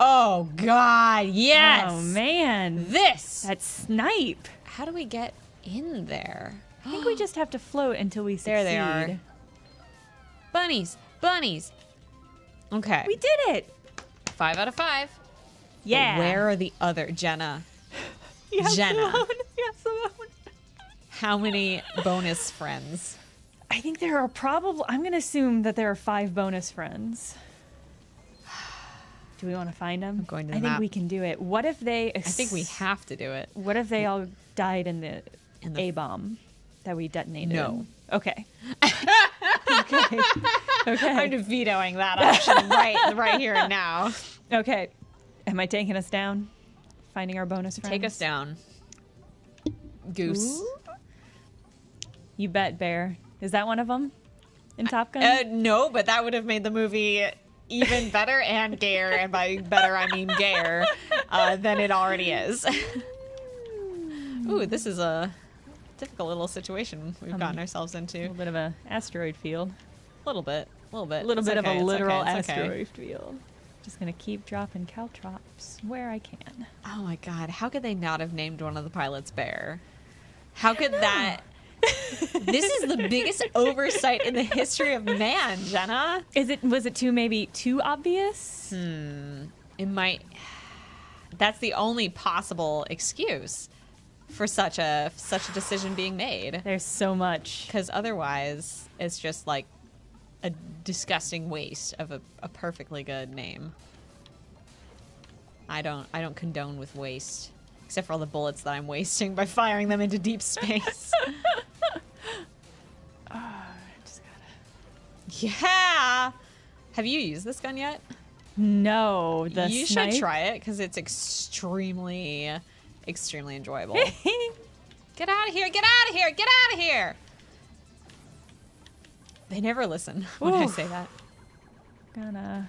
Oh God, yes. Oh man. This. That snipe. How do we get in there? I think we just have to float until we succeed. There they are. Bunnies! Bunnies! Okay. We did it! 5 out of 5. Yeah. But where are the other... Jenna. Yes, Jenna. Simone. Yes, Simone. How many bonus friends? I think there are probably... I'm going to assume that there are 5 bonus friends. Do we want to find them? I'm going to the map. I think we can do it. What if they... I think we have to do it. What if they all died in the A-bomb? That we detonated. No. Okay. Okay. Okay. I'm vetoing that option right here and now. Okay. Am I taking us down? Finding our bonus friends? Take us down. Goose. Ooh. You bet, Bear. Is that one of them in Top Gun? No, but that would have made the movie even better and gayer, and by better I mean gayer, than it already is. Ooh, this is a... difficult little situation we've gotten ourselves into. A little bit of an asteroid field. A little bit. A little bit. A little bit of a literal asteroid field. Just gonna keep dropping caltrops where I can. Oh my God! How could they not have named one of the pilots Bear? How could that? This is the biggest oversight in the history of man, Jenna. Was it maybe too obvious? Hmm. It might. That's the only possible excuse for such a decision being made. There's so much. Because otherwise, it's just like a disgusting waste of a perfectly good name. I don't condone with waste, except for all the bullets that I'm wasting by firing them into deep space. Oh, I just gotta. Yeah. Have you used this gun yet? No. You should try it because it's extremely enjoyable. Get out of here! Get out of here! Get out of here! They never listen when I say that. Gonna.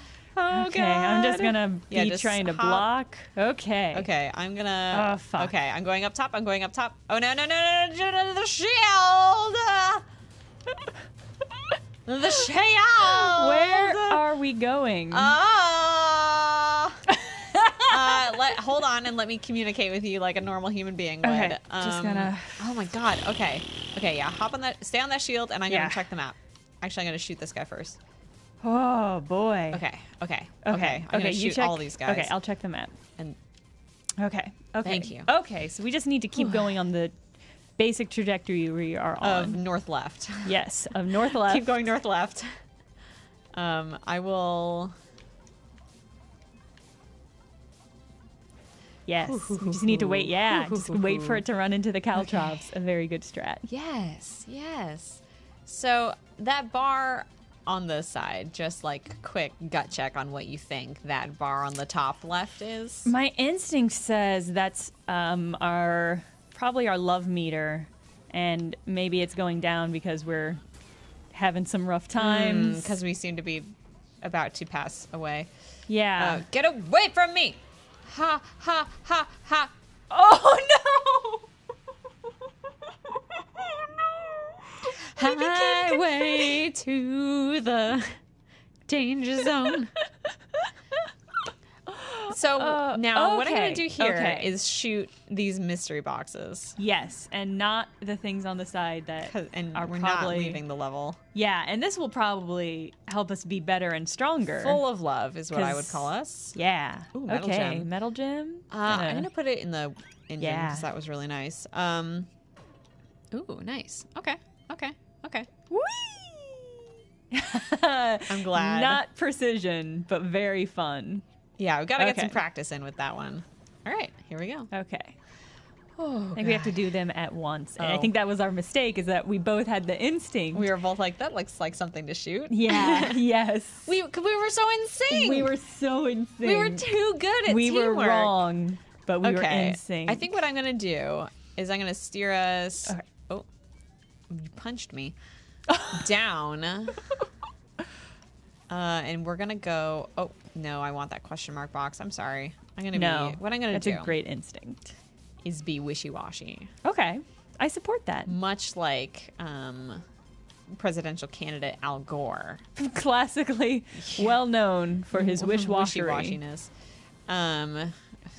Oh, okay, God. I'm just going to be trying to block. Okay. Okay, I'm going to... Oh, fuck. Okay, I'm going up top. I'm going up top. Oh, no, no, no, no, no, no, the shield! The shield! Where are we going? Oh! Hold on and let me communicate with you like a normal human being would. Okay, just gonna... Oh, my God. Okay. Okay, yeah. Hop on that... Stay on that shield, and I'm going to check the map. Actually, I'm going to shoot this guy first. Oh, boy. Okay. Okay. Okay. Okay. I'm going to shoot all these guys. Okay, I'll check the map. And... Okay. Okay. Thank you. Okay, so we just need to keep going on the... basic trajectory we are on. Of north left. Yes, of north left. Keep going north left. I will... Yes, we just need to wait, yeah. Just wait for it to run into the caltrops. Okay. A very good strat. Yes, yes. So that bar on the side, just like quick gut check on what you think that bar on the top left is. My instinct says that's our... probably our love meter, and maybe it's going down because we're having some rough times. Because we seem to be about to pass away. Yeah. Get away from me! Ha, ha, ha, ha. Oh, no! Oh, no! Highway to the danger zone. So now what I'm going to do here is shoot these mystery boxes. Yes, and not the things on the side that are we're probably... not leaving the level. Yeah, and this will probably help us be better and stronger. Full of love is what I would call us. Yeah. Ooh, metal gem. Metal gem. I'm going to put it in the engine because that was really nice. Ooh, nice. Okay, okay, okay. Whee! I'm glad. Not precision, but very fun. Yeah, we've got to get some practice in with that one. All right, here we go. Okay. Oh, I think we have to do them at once. And I think that was our mistake, is that we both had the instinct. We were both like, that looks like something to shoot. Yeah, yes. We were so in sync. We were so in sync. We were too good at teamwork. We were wrong, but we were in sync. I think what I'm going to do is I'm going to steer us... Okay. Oh, you punched me. Down. And we're going to go... Oh. No, I want that question mark box. I'm sorry. I'm going to be... What I'm going to do... That's a great instinct. ...is be wishy-washy. Okay. I support that. Much like presidential candidate Al Gore. Classically well-known for his wishy-washiness.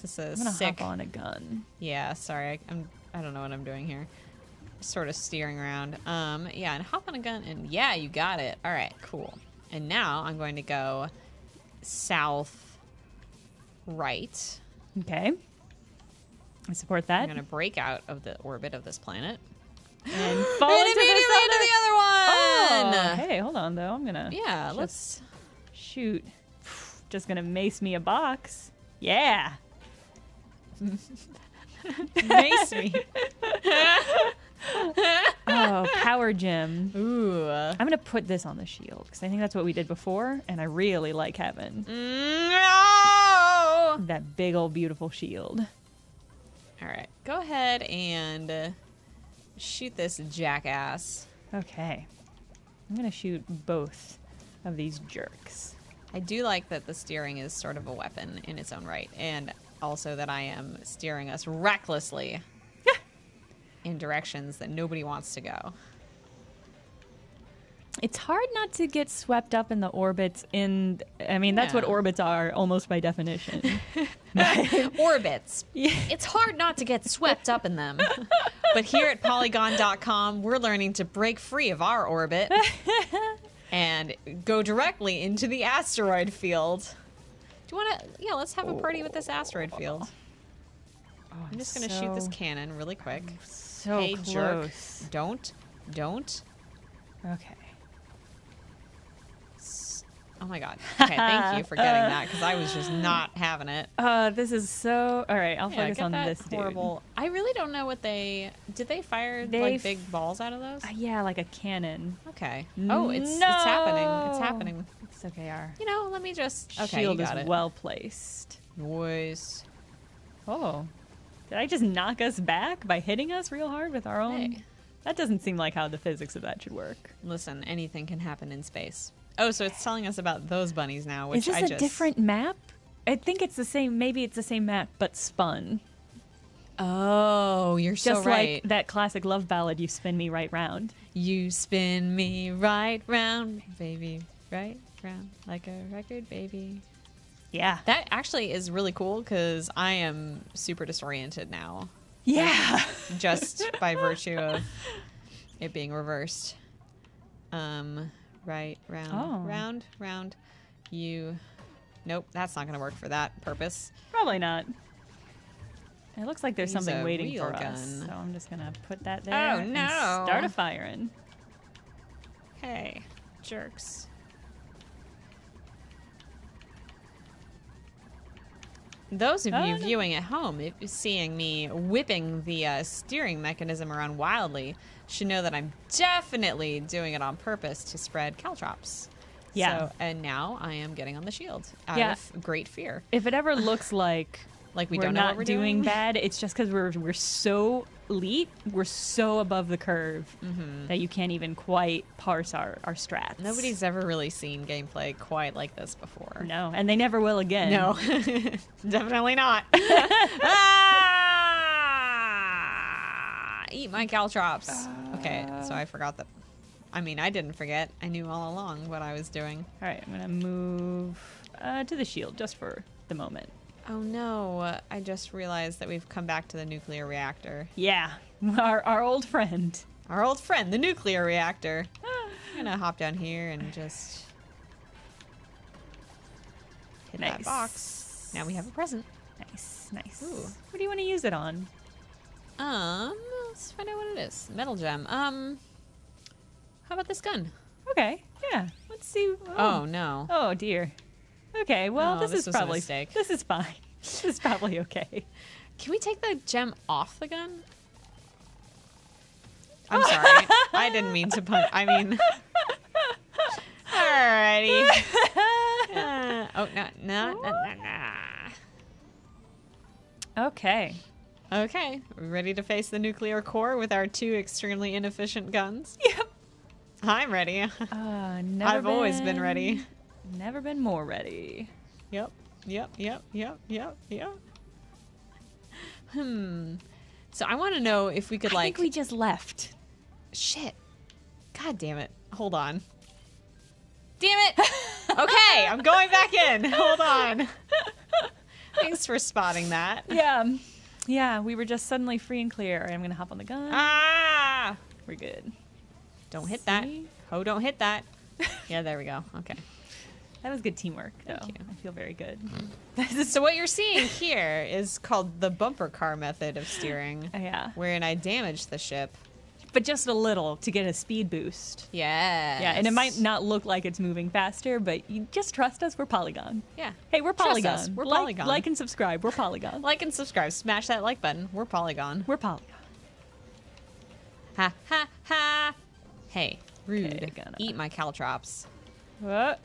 This is I'm going to hop on a gun. Yeah, sorry. I don't know what I'm doing here. Sort of steering around. Yeah, and hop on a gun and... Yeah, you got it. All right, cool. And now I'm going to go... south right. Okay. I support that. I'm going to break out of the orbit of this planet. And fall into the other one! Oh, hey, hold on, though. I'm going to... Yeah, let's... Shoot. Just going to mace me a box. Yeah! Mace me. Oh, power gem. Ooh. I'm going to put this on the shield because I think that's what we did before, and I really like having that big old beautiful shield. All right. Go ahead and shoot this jackass. Okay. I'm going to shoot both of these jerks. I do like that the steering is sort of a weapon in its own right, and also that I am steering us recklessly. In directions that nobody wants to go. It's hard not to get swept up in the orbits in... I mean, that's what orbits are, almost by definition. Orbits. Yeah. It's hard not to get swept up in them. But here at Polygon.com, we're learning to break free of our orbit and go directly into the asteroid field. Do you want to... Yeah, let's have a party with this asteroid field. Oh, I'm just going to shoot this cannon really quick. So hey, close. Jerk. Don't. Okay. Oh my God. Okay, thank you for getting that because I was just not having it. This is so... All right, I'll focus on this dude. Horrible. I really don't know what they... Did they fire like big balls out of those? Yeah, like a cannon. Okay. Oh, it's happening. It's happening. It's okay, R. You know, let me just... Okay, shield is well placed. Nice. Oh. Did I just knock us back by hitting us real hard with our own? That doesn't seem like how the physics of that should work. Listen, anything can happen in space. Oh, so it's telling us about those bunnies now, which I just... Is this a different map? I think it's the same. Maybe it's the same map, but spun. Oh, you're so right. Just like that classic love ballad, You Spin Me Right Round. You spin me right round, baby. Right round like a record, baby. Yeah. That actually is really cool because I am super disoriented now. Yeah. Like, just by virtue of it being reversed. Right round, round, round. You... Nope, that's not going to work for that purpose. Probably not. It looks like there's something waiting for us, so I'm just going to put that there and start a firing. Hey, jerks. Those of you viewing at home, seeing me whipping the steering mechanism around wildly, should know that I'm definitely doing it on purpose to spread caltrops. Yeah. So, and now I am getting on the shield out of great fear. If it ever looks like we don't know what we're doing bad, it's just because we're so elite, we're so above the curve that you can't even quite parse our strats. Nobody's ever really seen gameplay quite like this before. No, and they never will again. No, definitely not. Ah! Eat my caltrops. Okay, so I forgot that. I mean, I didn't forget. I knew all along what I was doing. All right, I'm gonna move to the shield just for the moment. Oh no, I just realized that we've come back to the nuclear reactor. Yeah, our old friend. Our old friend, the nuclear reactor. I'm gonna hop down here and just hit that box. Now we have a present. Nice, nice. Ooh. What do you want to use it on? Let's find out what it is. Metal gem. How about this gun? Okay, yeah, let's see. Oh, oh no. Oh dear. Okay, well, this is probably... This is fine. This is probably okay. Can we take the gem off the gun? I'm sorry. I didn't mean to punch. I mean... Alrighty. Oh, no. Okay. Okay. Ready to face the nuclear core with our two extremely inefficient guns? Yep. I'm ready. I've always been ready. Never been more ready. Yep. So I want to know if we could, like... I think we just left. Shit. God damn it. Hold on. Damn it! Okay, I'm going back in. Hold on. Thanks for spotting that. Yeah. Yeah, we were just suddenly free and clear. I'm going to hop on the gun. Ah! We're good. Don't hit that. Oh, don't hit that. Yeah, there we go. Okay. That was good teamwork, though. Thank you. I feel very good. So what you're seeing here is called the bumper car method of steering. Yeah. Wherein I damage the ship. But just a little to get a speed boost. Yeah. Yeah, and it might not look like it's moving faster, but you just trust us. We're Polygon. Yeah. Hey, we're Polygon. Trust us. We're Polygon. Like and subscribe. We're Polygon. Like and subscribe. Smash that like button. We're Polygon. We're Polygon. Ha, ha, ha. Hey, rude. Okay, eat my caltrops. What?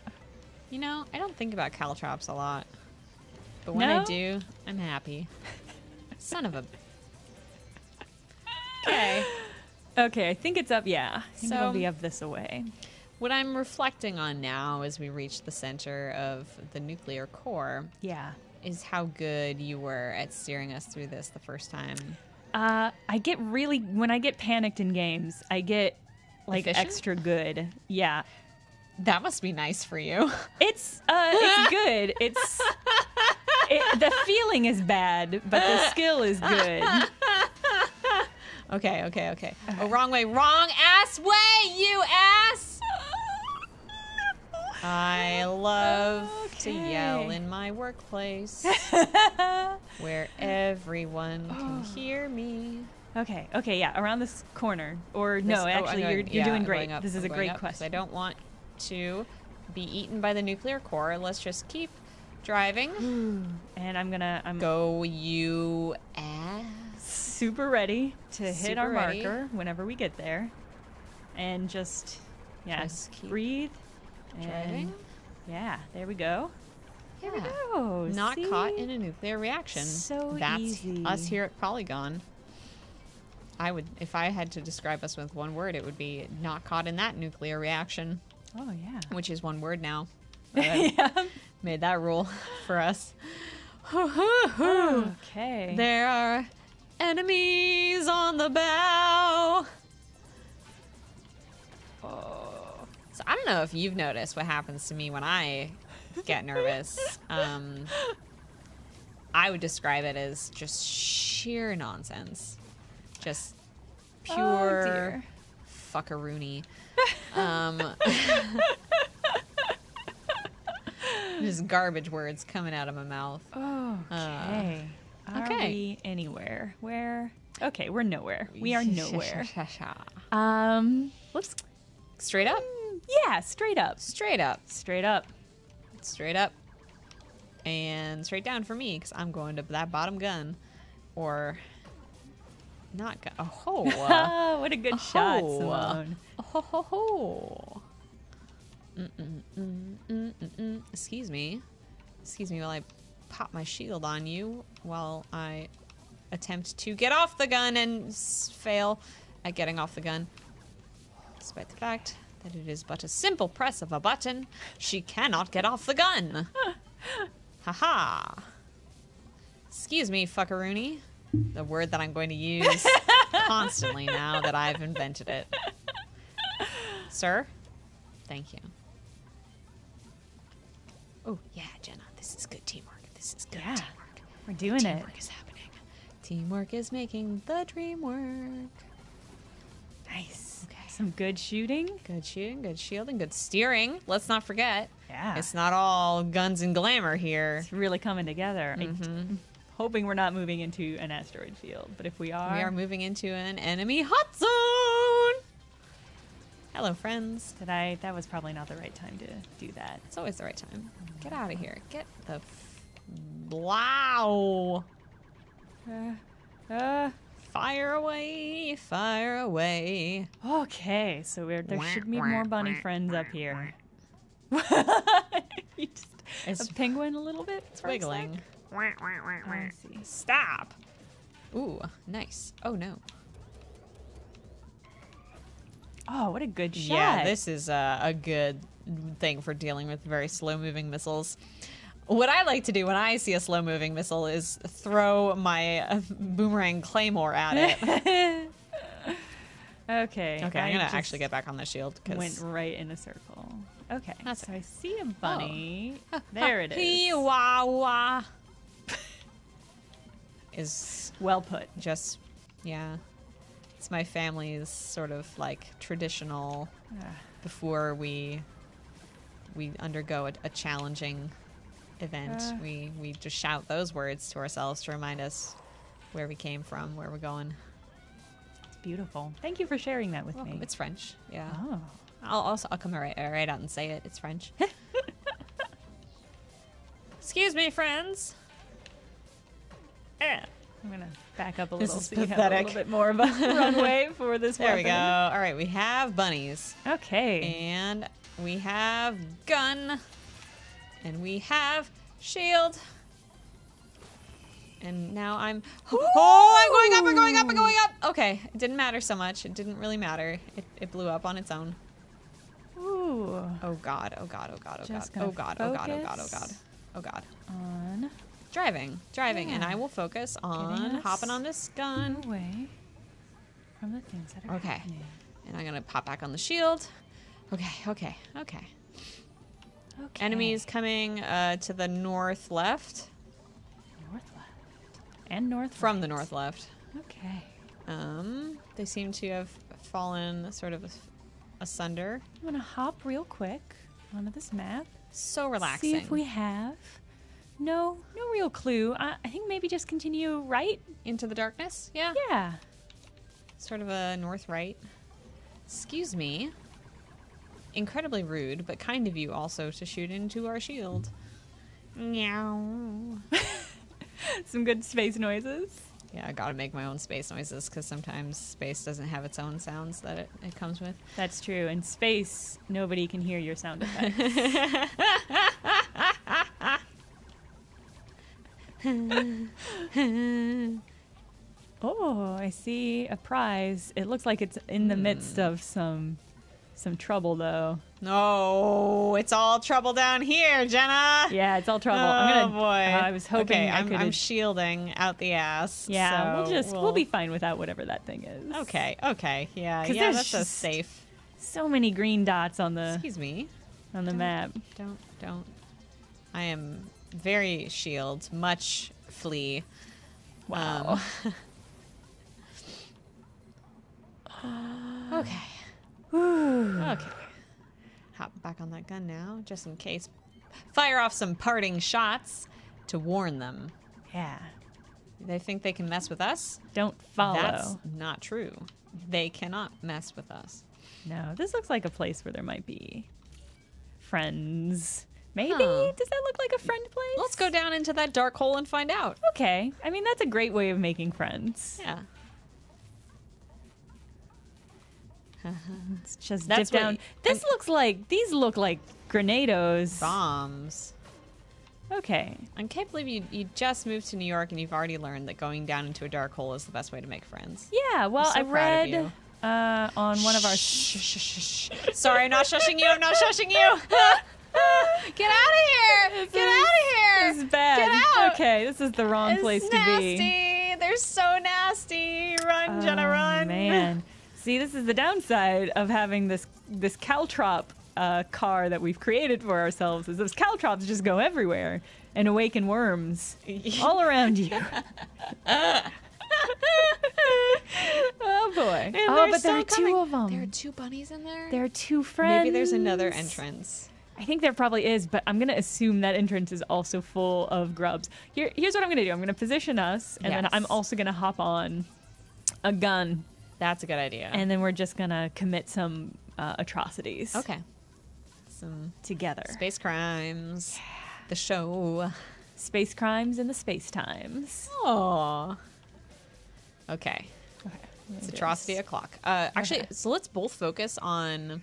You know, I don't think about caltrops a lot. But when I do, I'm happy. Son of a... Okay. Okay, I think it's up, yeah. I think it'll be up this way. What I'm reflecting on now as we reach the center of the nuclear core... Yeah. ...is how good you were at steering us through this the first time. I get really... When I get panicked in games, I get, like, extra good. Yeah. That must be nice for you. It's good. The feeling is bad, but the skill is good. Okay, okay, okay. Oh, wrong way, wrong ass way, you ass! I love to yell in my workplace where everyone can hear me. Okay, okay, yeah, around this corner. Or this, actually, you're doing great. This is a great question. I don't want to be eaten by the nuclear core. Let's just keep driving. And I'm gonna go you ass. Super ready to hit our marker whenever we get there. And just keep breathe. Driving. And yeah, there we go. Here we go. Not caught in a nuclear reaction. So that's easy. Us here at Polygon. I would, if I had to describe us with one word, it would be not caught in that nuclear reaction. Oh, yeah. Which is one word now. Yeah. Made that rule for us. Okay. There are enemies on the bow. Oh. So I don't know if you've noticed what happens to me when I get nervous. I would describe it as just sheer nonsense. Just pure fuckaroony. Just garbage words coming out of my mouth. Okay. Are we anywhere? Where? Okay, we're nowhere. We are nowhere. Let's straight up. Yeah, straight up. Straight up. Straight up. Straight up. And straight down for me, because I'm going to that bottom gun, or not gun. Oh, what a good shot, Simone. Excuse me. Excuse me while I pop my shield on you while I attempt to get off the gun and fail at getting off the gun. Despite the fact that it is but a simple press of a button, she cannot get off the gun. Haha. Excuse me, fuckaroony. The word that I'm going to use constantly now that I've invented it. Sir? Thank you. Oh, yeah, Jenna. This is good teamwork. This is good teamwork. We're doing it. Teamwork is happening. Teamwork is making the dream work. Nice. Okay. Some good shooting. Good shooting, good shielding, good steering. Let's not forget. Yeah. It's not all guns and glamour here. It's really coming together. I'm hoping we're not moving into an asteroid field, but if we are... We are moving into an enemy hot zone! Hello, friends. That was probably not the right time to do that. It's always the right time. Get out of here. Get the... Wow! Fire away, fire away. Okay, so there should be more bunny friends up here. You just, it's a penguin a little bit. It's wiggling. I see. Stop. Ooh, nice. Oh no. Oh, what a good shot. Yeah, this is a good thing for dealing with very slow-moving missiles. What I like to do when I see a slow-moving missile is throw my boomerang claymore at it. Okay. Okay, I'm gonna actually get back on the shield. Went right in a circle. Okay, so I see a bunny. Oh. There it is. Chihuahua. Is well put. Just, yeah. It's my family's sort of like traditional before we undergo a challenging event. We just shout those words to ourselves to remind us where we came from, where we're going. It's beautiful. Thank you for sharing that with me. It's French. Yeah. Oh. I'll come right out and say it. It's French. Excuse me, friends. I'm gonna back up a little so you have a little bit more of a runway for this weapon. There we go. All right, we have bunnies. Okay. And we have gun. And we have shield. And now I'm... Oh, I'm going up, I'm going up, I'm going up! Okay, it didn't matter so much. It didn't really matter. It blew up on its own. Ooh. Oh god, oh god, oh god, oh god, oh god, oh god, oh god, oh god, oh god. On... Driving, driving, and I will focus on hopping on this gun. Away from the things that are happening. And I'm gonna pop back on the shield. Okay, okay, okay. Okay. Enemies coming to the north left. North left. And north From the north left. Okay. They seem to have fallen sort of asunder. I'm gonna hop real quick onto this map. So relaxing. See if we have no real clue. I think maybe just continue right into the darkness. Yeah. Yeah. Sort of a north right. Excuse me. Incredibly rude, but kind of you also to shoot into our shield. Meow. Some good space noises. Yeah, I gotta make my own space noises because sometimes space doesn't have its own sounds that it comes with. That's true. In space, nobody can hear your sound effects. Oh, I see a prize. It looks like it's in the midst of some some trouble, though. No, it's all trouble down here, Jenna. Yeah, it's all trouble. Oh, I'm gonna, boy. I was hoping I'm shielding out the ass. Yeah, so we'll be fine without whatever that thing is. Okay, okay, yeah, that's so safe. So many green dots on the. Excuse me. On the map. Don't. I am very shield, much flee. Wow. Okay. Whew. Okay. Hop back on that gun now, just in case. Fire off some parting shots to warn them. Yeah. They think they can mess with us? Don't follow. That's not true. They cannot mess with us. No, this looks like a place where there might be friends. Maybe? Huh. Does that look like a friend place? Let's go down into that dark hole and find out. Okay. I mean, that's a great way of making friends. Yeah. Let's just dip down. This looks like, these look like Grenados. Bombs. Okay. I can't believe you just moved to New York and you've already learned that going down into a dark hole is the best way to make friends. Yeah, well, I read on one of our... Sorry, I'm not shushing you. I'm not shushing you. Get out of here. Get out of here. This is bad. Get out. Okay, this is the wrong place to be. It's nasty. They're so nasty. Run, Jenna, run. Oh, man. See, this is the downside of having this caltrop car that we've created for ourselves. Is those caltrops just go everywhere and awaken worms all around you. Oh boy! Oh, but there are two of them. There are two bunnies in there. There are two friends. Maybe there's another entrance. I think there probably is, but I'm gonna assume that entrance is also full of grubs. Here's what I'm gonna do. I'm gonna position us, and then I'm also gonna hop on a gun. That's a good idea. And then we're just gonna commit some atrocities. Okay. Some together. Space crimes. Yeah. The show. Space crimes and the space times. Oh. Okay. Okay. It's atrocity o'clock. Actually, so let's both focus on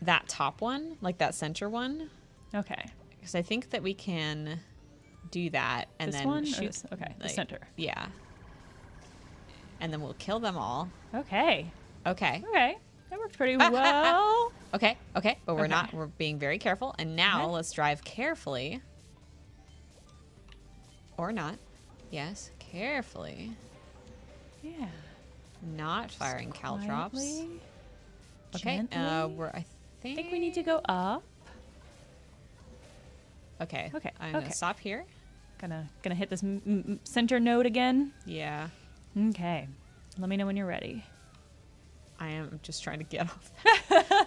that top one, like that center one. Okay. Because I think that we can do that and this then one shoot. This? Okay. Like, the center. Yeah. And then we'll kill them all. Okay. Okay. Okay. That worked pretty well. Okay. Okay. But we're not. We're being very careful. And now let's drive carefully. Or not. Yes. Carefully. Yeah. Not firing caltrops. Okay. I think we need to go up. Okay. Okay. I'm gonna stop here. Gonna hit this center node again. Yeah. Okay. Let me know when you're ready. I am just trying to get off that.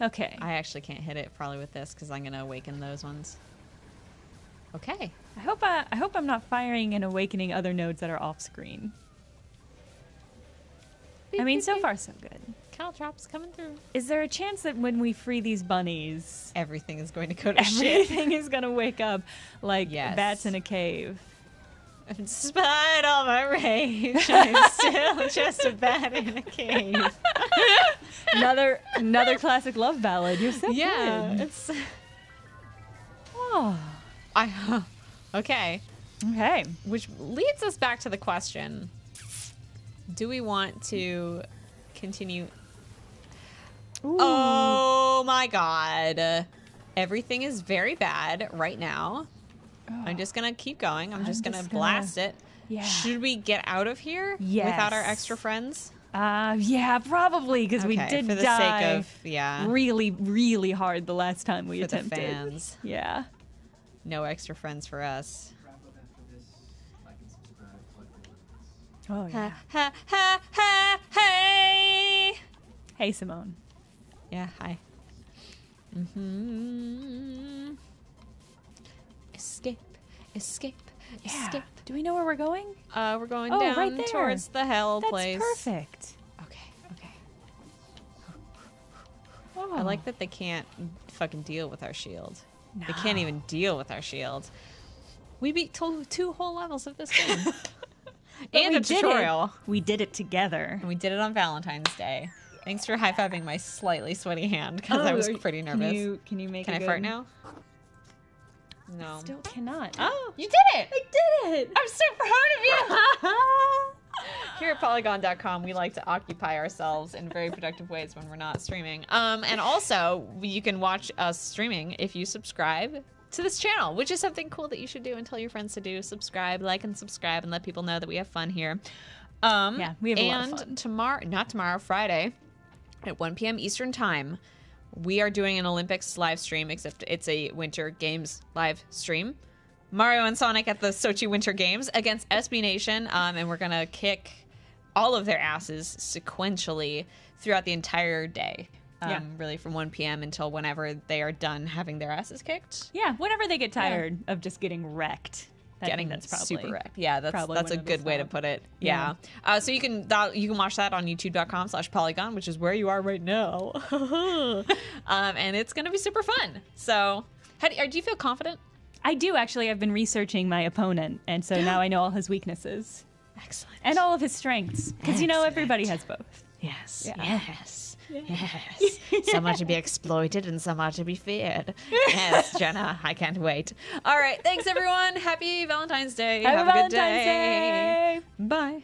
Okay. I actually can't hit it probably with this because I'm going to awaken those ones. Okay. I hope I'm not firing and awakening other nodes that are off screen. Beep, I mean, beep, so beep. Far so good. Caltrops coming through. Is there a chance that when we free these bunnies... Everything is going to go to shit. Everything is going to wake up like bats in a cave. Despite all my rage, I'm still just a bat in a cave. another classic love ballad. You're so good. It's. Oh, okay. Okay. Which leads us back to the question: do we want to continue? Ooh. Oh my God! Everything is very bad right now. I'm just going to keep going. I'm just going to blast it. Yeah. Should we get out of here without our extra friends? Yeah, probably, because we did for the die sake of, really, really hard the last time we attempted. For the fans. Yeah. No extra friends for us. Oh, yeah. Hey! Hey, Simone. Yeah, hi. Mm-hmm. Escape, escape, escape. Do we know where we're going? We're going down right towards the hell place. That's perfect. Okay, okay. Oh. I like that they can't fucking deal with our shield. No. They can't even deal with our shield. We beat two whole levels of this game. And a tutorial. We did it together. And we did it on Valentine's Day. Thanks for high-fiving my slightly sweaty hand because I was pretty nervous. Can you make it? Can I fart now? No. Still cannot. Oh, you did it! I did it! I'm so proud of you! Here at Polygon.com, we like to occupy ourselves in very productive ways when we're not streaming. And also, you can watch us streaming if you subscribe to this channel, which is something cool that you should do and tell your friends to do. Subscribe, like, and subscribe, and let people know that we have fun here. Yeah, we have a lot of fun. And tomorrow, not tomorrow, Friday, at 1 p.m. Eastern Time, we are doing an Olympics live stream, except it's a Winter Games live stream. Mario and Sonic at the Sochi Winter Games against SB Nation, and we're gonna kick all of their asses sequentially throughout the entire day. Really from 1 p.m. until whenever they are done having their asses kicked. Yeah, whenever they get tired of just getting wrecked. That's probably super wrecked. Yeah, that's a good way to put it. Yeah. So you can watch that on youtube.com/polygon, which is where you are right now. And it's gonna be super fun. So, do you feel confident? I do, actually. I've been researching my opponent, and so now I know all his weaknesses. Excellent. And all of his strengths, because you know everybody has both. Yes. Yeah. Yes. Yes. Some are to be exploited and some are to be feared. Yes, Jenna, I can't wait. All right. Thanks, everyone. Happy Valentine's Day. Have a good day. Bye.